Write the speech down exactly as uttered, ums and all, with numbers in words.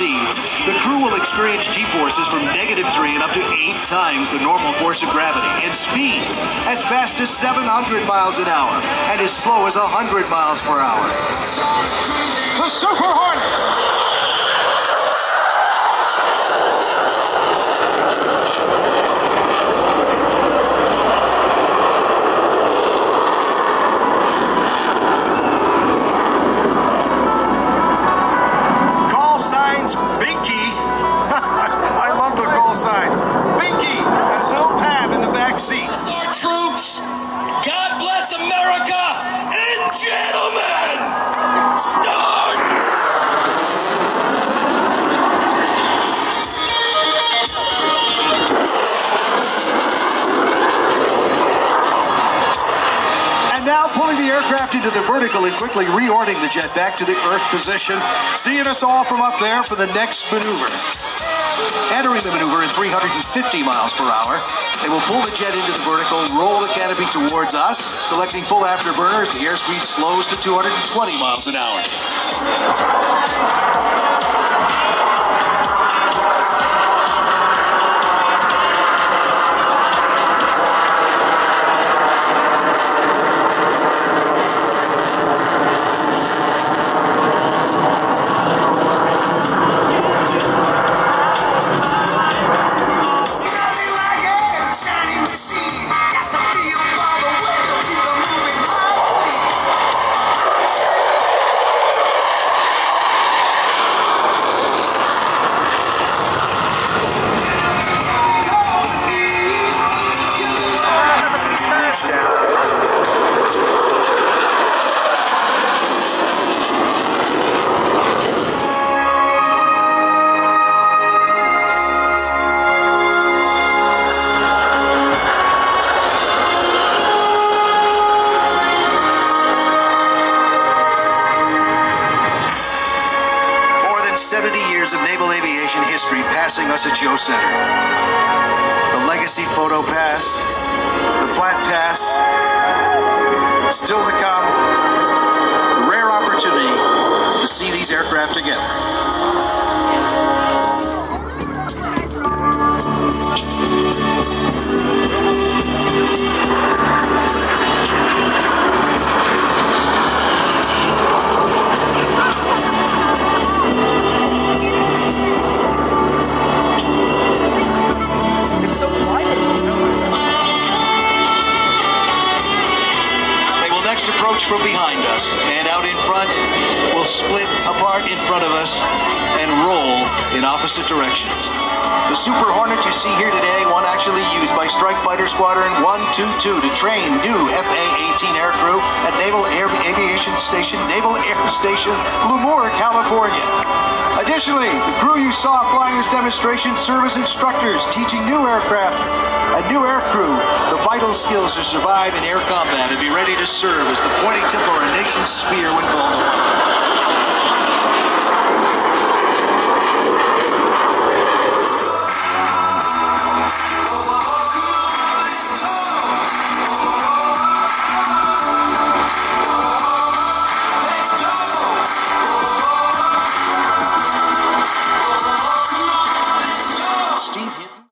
seas, the crew will experience G-forces from negative three and up to eight times the normal force of gravity, and speeds as fast as seven hundred miles an hour and as slow as one hundred miles per hour. The Super Hornet! Into the vertical and quickly reordering the jet back to the earth position. Seeing us all from up there for the next maneuver. Entering the maneuver at three hundred fifty miles per hour, they will pull the jet into the vertical, roll the canopy towards us, selecting full afterburner as the airspeed slows to two hundred twenty miles an hour. seventy years of naval aviation history passing us at Joe Center. The legacy photo pass, the flat pass, still to come, the rare opportunity to see these aircraft together. Approach from behind us and out in front will split apart in front of us and roll in opposite directions. The Super Hornet you see here today, one actually used by Strike Fighter Squadron one two two to train new F A eighteen aircrew at Naval Air Aviation Station, Naval Air Station Lemoore, California. Additionally, the crew you saw flying this demonstration serve as instructors teaching new aircraft, a new aircrew, the vital skills to survive in air combat and be ready to serve as the pointing tip of our nation's spear when called upon.